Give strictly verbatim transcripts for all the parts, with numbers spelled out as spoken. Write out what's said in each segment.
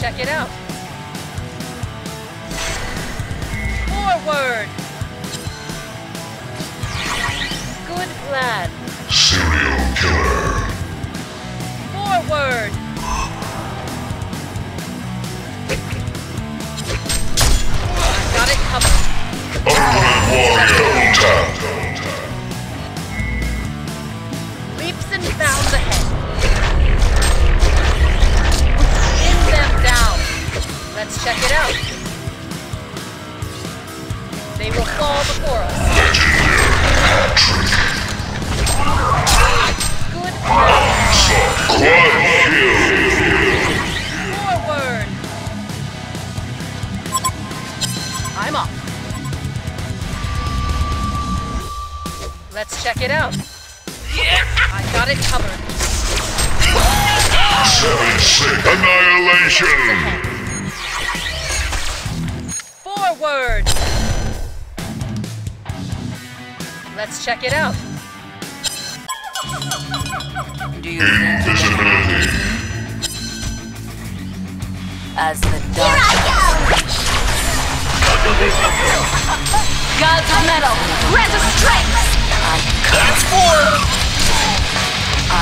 Check it out. Forward. Good plan. Serial killer. Forward. Got it covered. Opponent warrior tap. Leaps and bounds ahead. Let's check it out. They will fall before us. Legendary. Good Forward. I'm up. Let's check it out. Yeah. I got it covered. seven six Annihilation. Word. Let's check it out. Do you Invisibility. As the dark. Gods of metal, grant us strength. That's four. I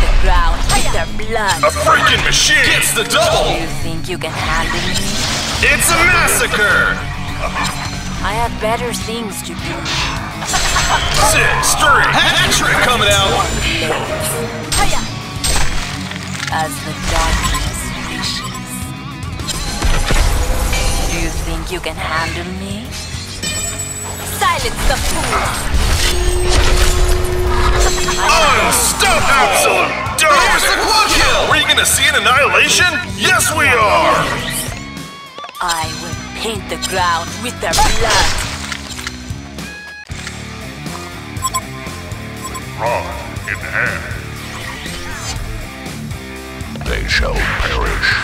the ground with their blood. A freaking machine gets the double. Do you think you can handle me? It's a massacre! I have better things to do. Six, three, hat trick coming out! As the darkness reaches. Do you think you can handle me? Silence the fool! Unstoppable! There's the quad kill! Were you gonna see an annihilation? Yes, we are! I will paint the ground with their blood. Rod in hand. They shall perish.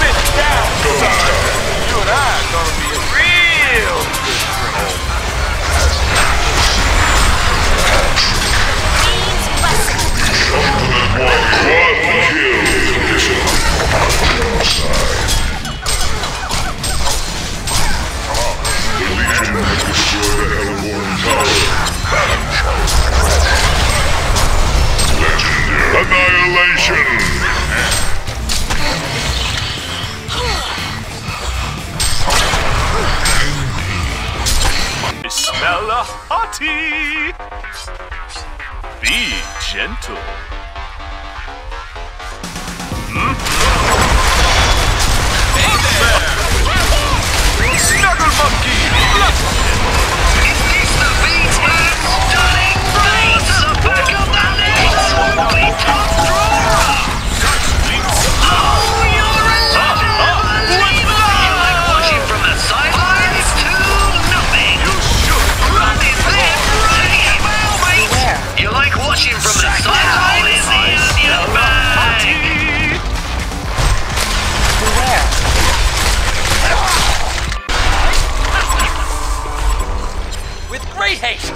Sit down, son. You and I are gonna be a real With great haste.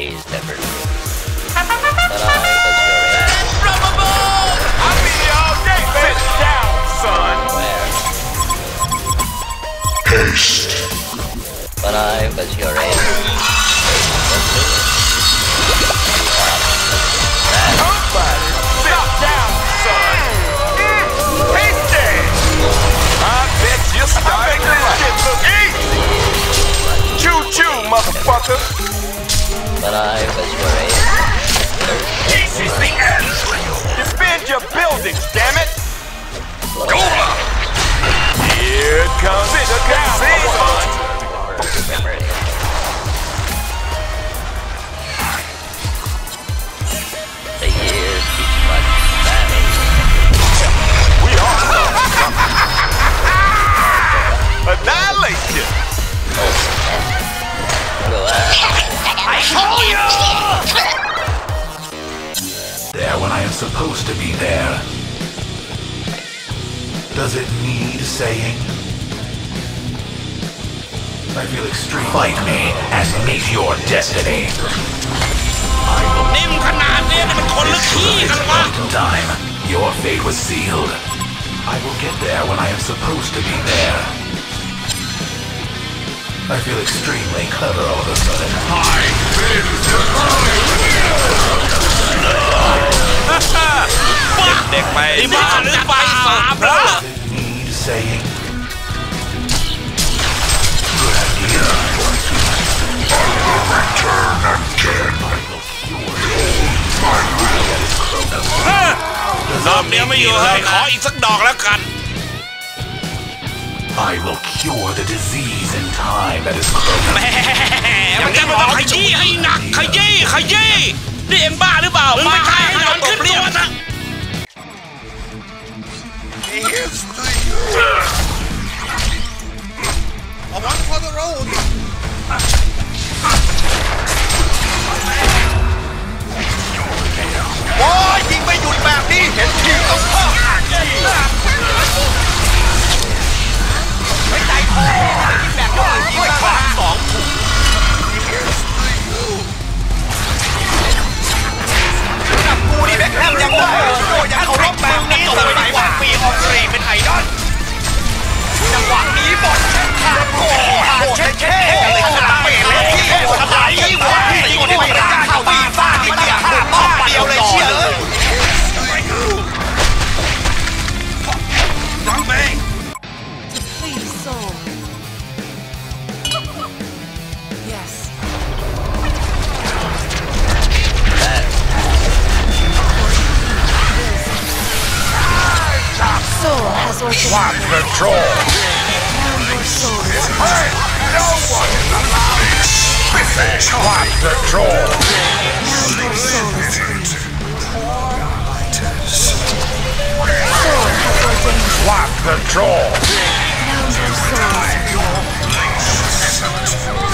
praised ever. That's from above! I'll be here all day, baby! Sit down, son! Where? Haste! When I was your age. Motherfucker! But I was your age. This is the end! Defend your buildings, damn it! Go up! Here comes it down! The years teach much damage. We are Annihilation! I told you! There when I am supposed to be there. Does it need saying? I feel extreme. Fight me and meet your destiny. Time. Your fate was sealed. I will get there when I am supposed to be there. I feel extremely clever all of a sudden. I feel the need saying. Good idea. I will return again. I will. I will cure the disease in time that is close. I'm going to hit you, hit you, hit you. This is mad, or what? Here's to you. I'm on for the road. Boy, you can't do that. This is too tough. What the troll? Hey, no one is allowed. What the troll? What the troll?